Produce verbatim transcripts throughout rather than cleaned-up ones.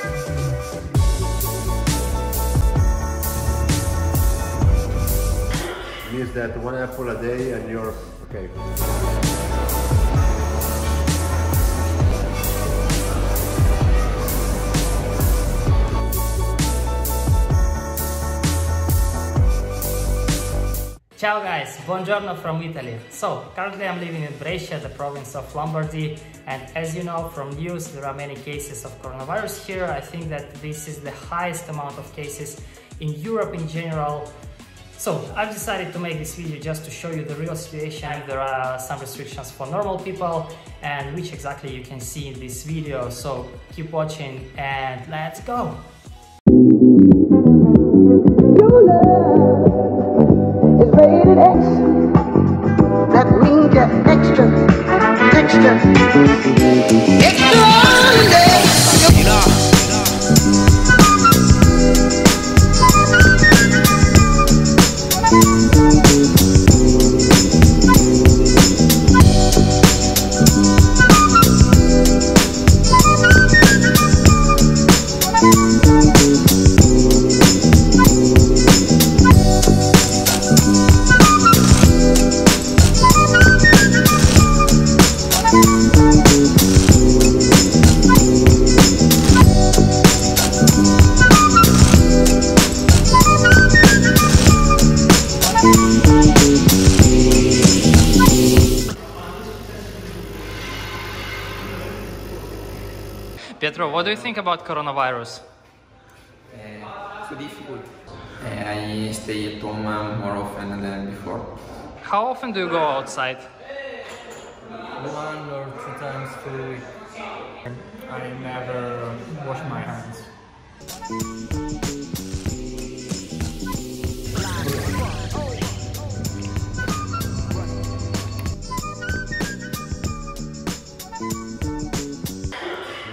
It means that one apple a day and you're okay. Ciao guys, buongiorno from Italy. So, currently I'm living in Brescia, the province of Lombardy, and as you know from news, there are many cases of coronavirus here. I think that this is the highest amount of cases in Europe in general. So, I've decided to make this video just to show you the real situation. There are some restrictions for normal people, and which exactly you can see in this video. So, keep watching and let's go! Petro, what do you think about coronavirus? Uh, so difficult. Uh, I stay at home more often than before. How often do you go outside? One or two times per week. I never wash my hands.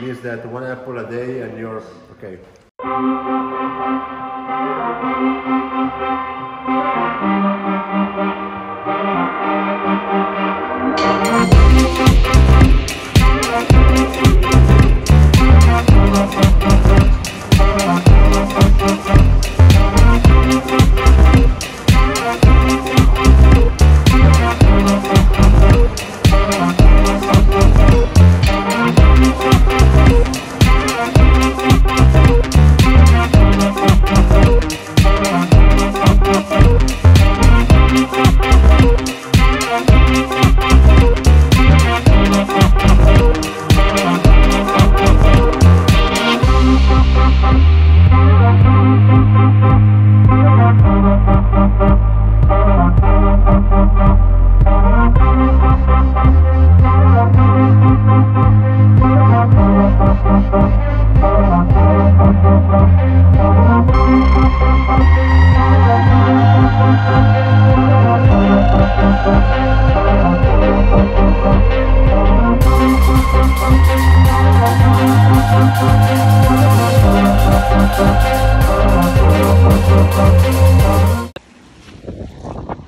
Means that one apple a day and you're okay.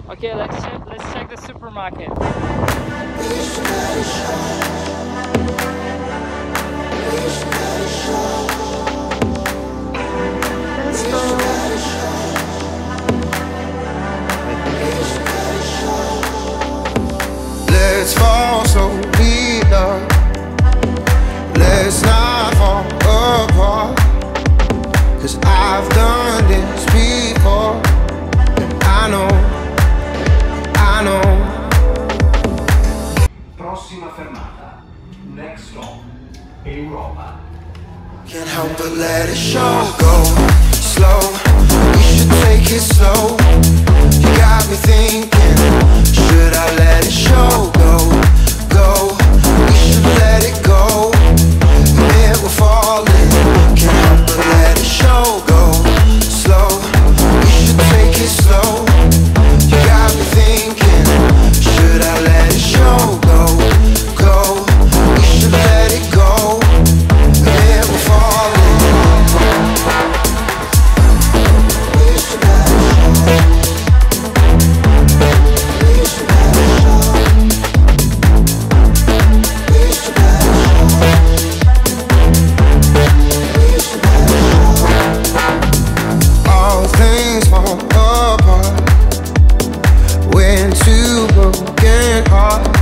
Okay, let's check, let's check the supermarket. Let's fall so we love. Let's not fall apart. Cause I've done this before. And I know. Prossima fermata, next stop, Europa. Can't help but let it show. Go slow, you should take it slow. You got me thinking, should I let it show? Go, go, we should let it go. Admit we're falling, can't help but let it show. Go slow, you should take it slow. You got me thinking. two broken hearts.